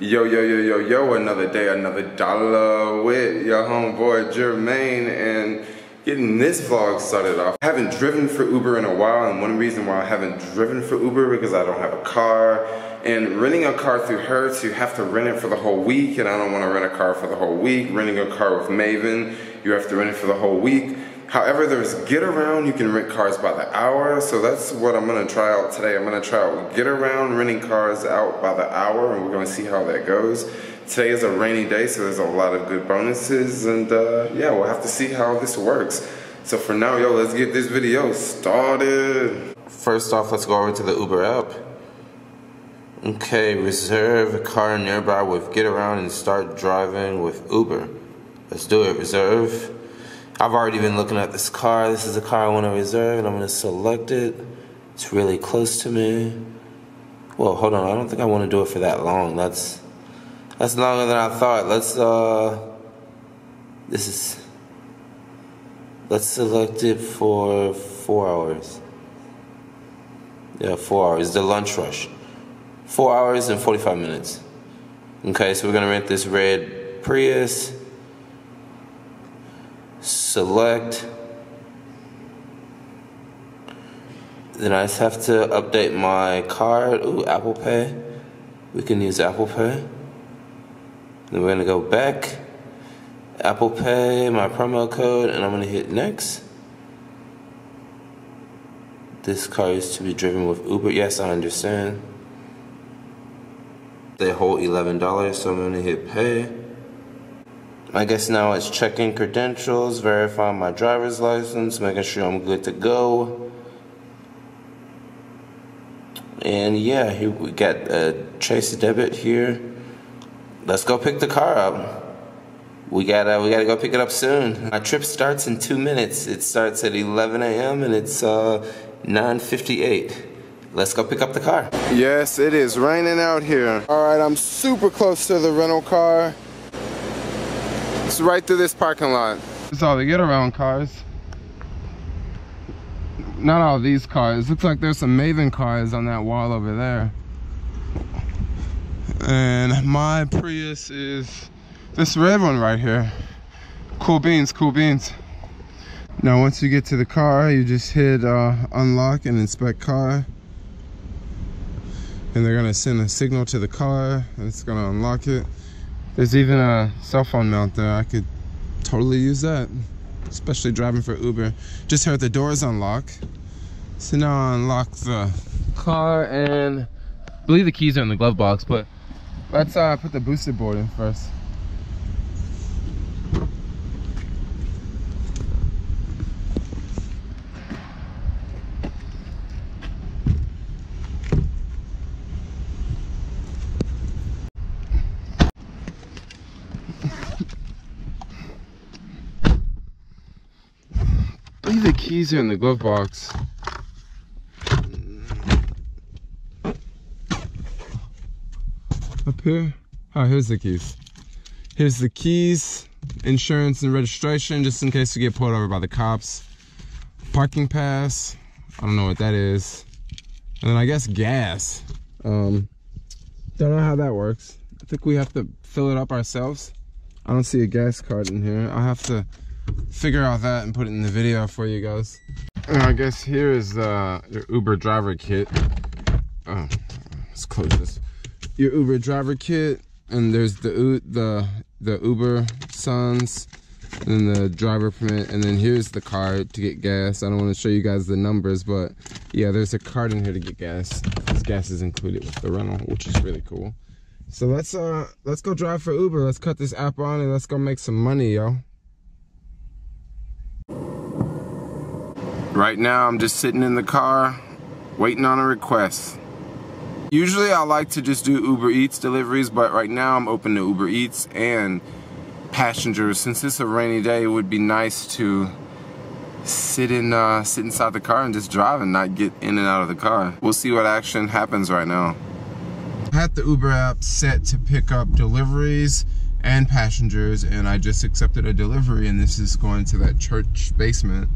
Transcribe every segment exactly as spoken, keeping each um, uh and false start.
Yo, yo, yo, yo, yo, another day, another dollar with your homeboy Jermaine, and getting this vlog started off. I haven't driven for Uber in a while, and one reason why I haven't driven for Uber because I don't have a car, and renting a car through Hertz, you have to rent it for the whole week, and I don't want to rent a car for the whole week. Renting a car with Maven, you have to rent it for the whole week. However, there's Getaround, you can rent cars by the hour, so that's what I'm gonna try out today. I'm gonna try out Getaround, renting cars out by the hour, and we're gonna see how that goes. Today is a rainy day, so there's a lot of good bonuses, and uh, yeah, we'll have to see how this works. So for now, yo, let's get this video started. First off, let's go over to the Uber app. Okay, reserve a car nearby with Getaround and start driving with Uber. Let's do it, reserve. I've already been looking at this car. This is a car I want to reserve, and I'm going to select it. It's really close to me. Well, hold on. I don't think I want to do it for that long. That's that's longer than I thought. Let's uh, this is let's select it for four hours. Yeah, four hours. The lunch rush. Four hours and forty-five minutes. Okay, so we're gonna rent this red Prius. Select. Then I just have to update my card. Ooh, Apple Pay. We can use Apple Pay. Then we're gonna go back. Apple Pay, my promo code, and I'm gonna hit next. This car is to be driven with Uber. Yes, I understand. They hold eleven dollars, so I'm gonna hit pay. I guess now it's checking credentials, verifying my driver's license, making sure I'm good to go. And yeah, here we got a Chase debit here. Let's go pick the car up. We gotta, we gotta go pick it up soon. My trip starts in two minutes. It starts at eleven A M and it's uh, nine fifty-eight. Let's go pick up the car. Yes, it is raining out here. All right, I'm super close to the rental car. It's right through this parking lot. It's all the Getaround cars. Not all these cars. Looks like there's some Maven cars on that wall over there. And my Prius is this red one right here. Cool beans, cool beans. Now once you get to the car, you just hit uh, unlock and inspect car. And they're gonna send a signal to the car and it's gonna unlock it. There's even a cell phone mount there. I could totally use that, especially driving for Uber. Just heard the doors unlock. So now I unlock the car and I believe the keys are in the glove box, but let's uh, put the booster board in first. The keys are in the glove box. Up here? Oh, here's the keys. Here's the keys, insurance and registration, just in case you get pulled over by the cops. Parking pass. I don't know what that is. And then I guess gas. Um, don't know how that works. I think we have to fill it up ourselves. I don't see a gas card in here. I have to figure out that and put it in the video for you guys. And I guess here is uh, your Uber driver kit. Oh, let's close this. Your Uber driver kit, and there's the the the Uber signs, and then the driver permit, and then here's the card to get gas. I don't want to show you guys the numbers, but yeah, there's a card in here to get gas. This gas is included with the rental, which is really cool. So let's uh let's go drive for Uber. Let's cut this app on and let's go make some money, yo. Right now, I'm just sitting in the car, waiting on a request. Usually, I like to just do Ubereats deliveries, but right now, I'm open to Ubereats and passengers. Since it's a rainy day, it would be nice to sit in, uh, sit inside the car and just drive and not get in and out of the car. We'll see what action happens right now. I had the Uber app set to pick up deliveries and passengers, and I just accepted a delivery, and this is going to that church basement.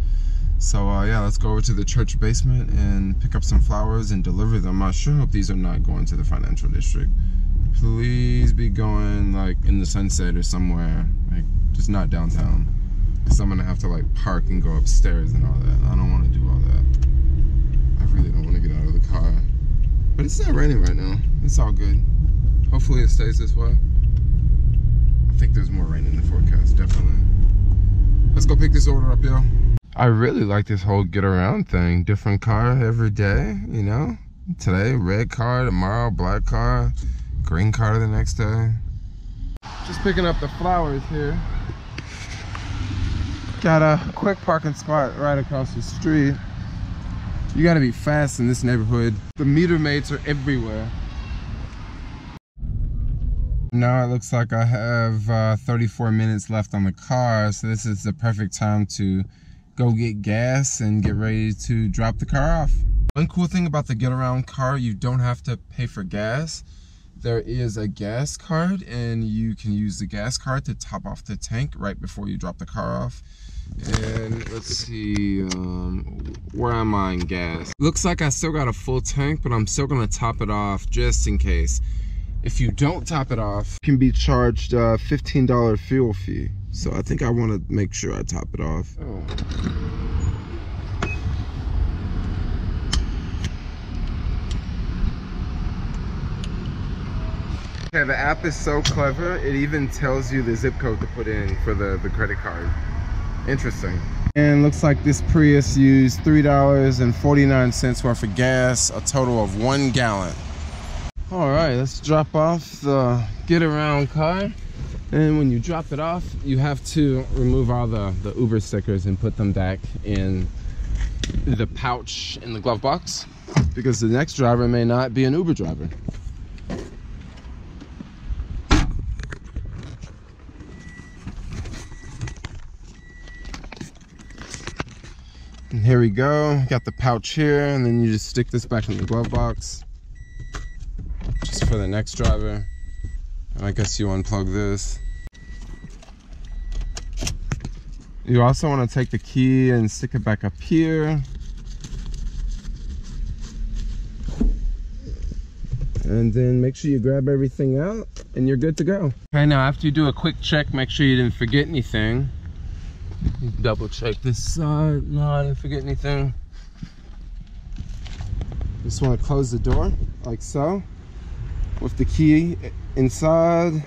So uh, yeah, let's go over to the church basement and pick up some flowers and deliver them. I sure hope these are not going to the financial district. Please be going like in the Sunset or somewhere, like just not downtown. So I'm gonna have to like park and go upstairs and all that. I don't want to do all that. I really don't want to get out of the car. But it's not raining right now. It's all good. Hopefully it stays this way. I think there's more rain in the forecast, definitely. Let's go pick this order up, y'all. I really like this whole get around thing. Different car every day, you know? Today, red car, tomorrow, black car, green car the next day. Just picking up the flowers here. Got a quick parking spot right across the street. You gotta be fast in this neighborhood. The meter mates are everywhere. Now it looks like I have uh, thirty-four minutes left on the car, so this is the perfect time to go get gas and get ready to drop the car off. One cool thing about the Getaround car, you don't have to pay for gas. There is a gas card, and you can use the gas card to top off the tank right before you drop the car off. And let's see, um, where am I in gas? Looks like I still got a full tank, but I'm still gonna top it off just in case. If you don't top it off, you can be charged a fifteen dollar fuel fee. So I think I wanna make sure I top it off. Oh. Okay, the app is so clever, it even tells you the zip code to put in for the, the credit card. Interesting. And looks like this Prius used three dollars and forty-nine cents worth of gas, a total of one gallon. All right, let's drop off the Getaround car. And when you drop it off, you have to remove all the, the Uber stickers and put them back in the pouch in the glove box, because the next driver may not be an Uber driver. And here we go, got the pouch here, and then you just stick this back in the glove box just for the next driver. And I guess you unplug this. You also want to take the key and stick it back up here. And then make sure you grab everything out and you're good to go. Okay, now after you do a quick check, make sure you didn't forget anything. Double check this side. No, I didn't forget anything. Just want to close the door like so with the key inside.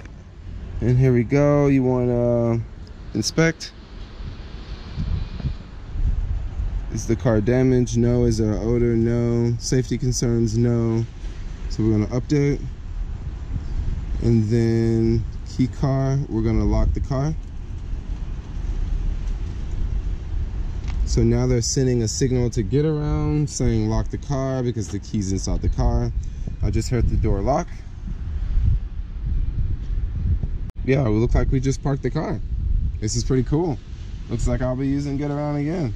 And here we go. You want to inspect. Is the car damaged? No. Is there an odor? No. Safety concerns? No. So we're going to update. And then key car. We're going to lock the car. So now they're sending a signal to Getaround saying lock the car because the key's inside the car. I just heard the door lock. Yeah, it looked like we just parked the car. This is pretty cool. Looks like I'll be using Getaround again.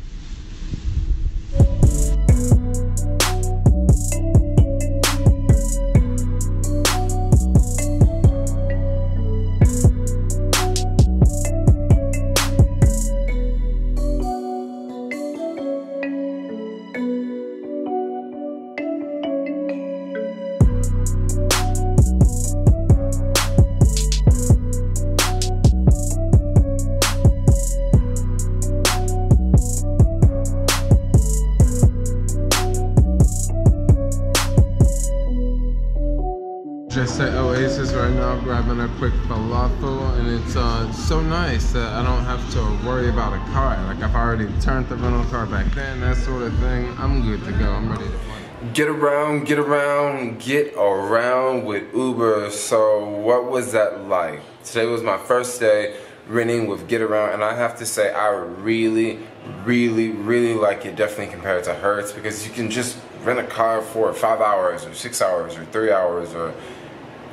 Just at Oasis right now, grabbing a quick falafel, and it's uh, so nice that I don't have to worry about a car. Like, I've already turned the rental car back in, that sort of thing. I'm good to go, I'm ready to play. Get around, get around, get around with Uber. So what was that like? Today was my first day renting with Getaround, and I have to say I really, really, really like it, definitely compared to Hertz, because you can just rent a car for five hours or six hours or three hours or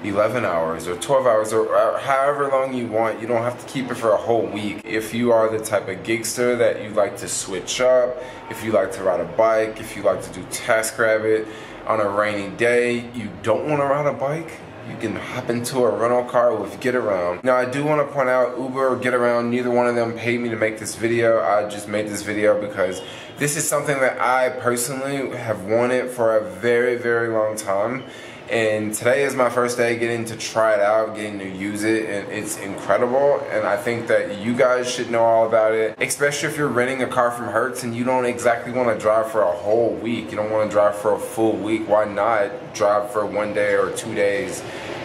eleven hours or twelve hours or however long you want. You don't have to keep it for a whole week. If you are the type of gigster that you like to switch up, if you like to ride a bike, if you like to do TaskRabbit on a rainy day, you don't want to ride a bike, you can hop into a rental car with Getaround. Now I do want to point out, Uber or Getaround, neither one of them paid me to make this video. I just made this video because this is something that I personally have wanted for a very, very long time. And today is my first day getting to try it out, getting to use it, and it's incredible. And I think that you guys should know all about it, especially if you're renting a car from Hertz and you don't exactly want to drive for a whole week. You don't want to drive for a full week. Why not drive for one day or two days?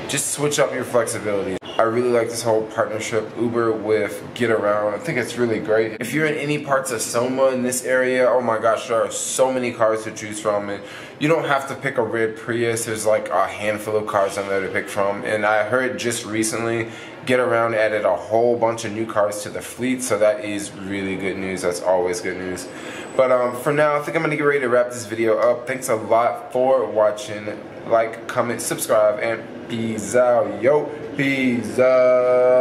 Just switch up your flexibility. I really like this whole partnership Uber with Getaround. I think it's really great. If you're in any parts of Soma in this area, oh my gosh, there are so many cars to choose from. And you don't have to pick a red Prius. There's like a handful of cars on there to pick from. And I heard just recently, Getaround added a whole bunch of new cars to the fleet. So that is really good news. That's always good news. But um, for now, I think I'm gonna get ready to wrap this video up. Thanks a lot for watching. Like, comment, subscribe, and peace out, yo. Peace out.